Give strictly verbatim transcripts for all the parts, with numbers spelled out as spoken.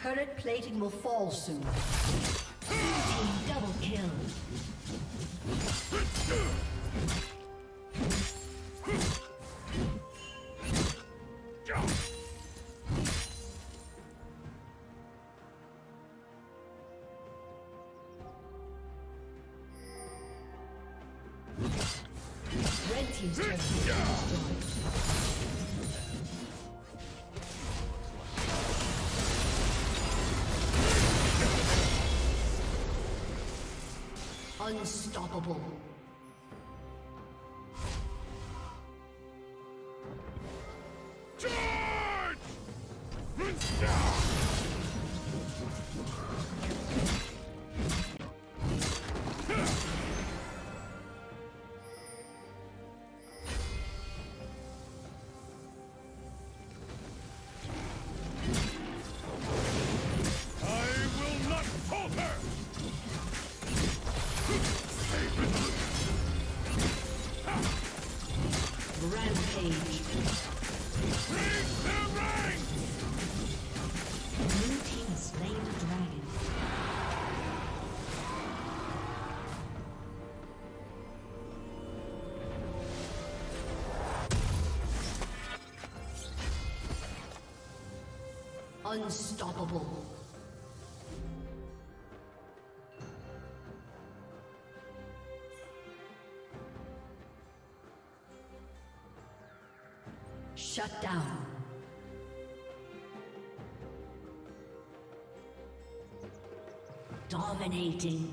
Turret plating will fall soon. Blue team double kill. Unstoppable. I will not falter. Unstoppable. Shut down. Dominating.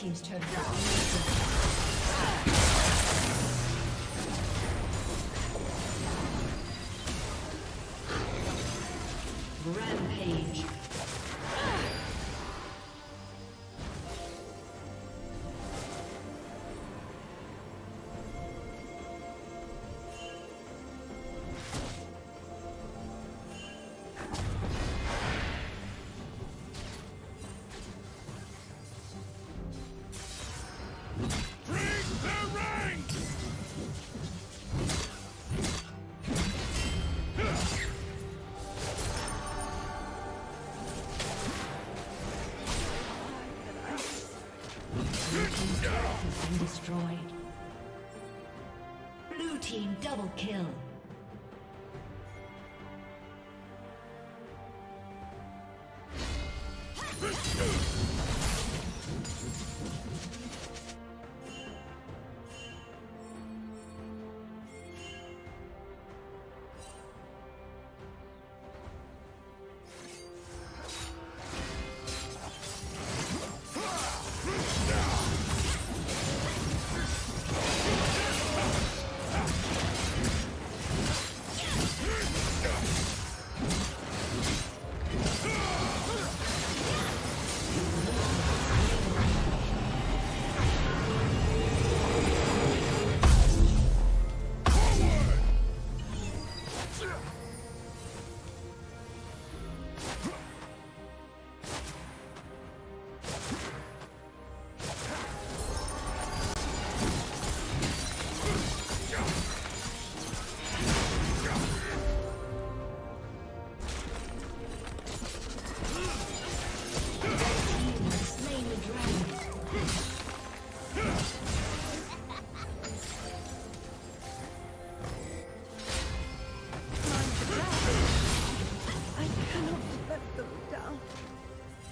Team's turn down. Has been destroyed. Blue team double kill.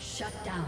Shut down.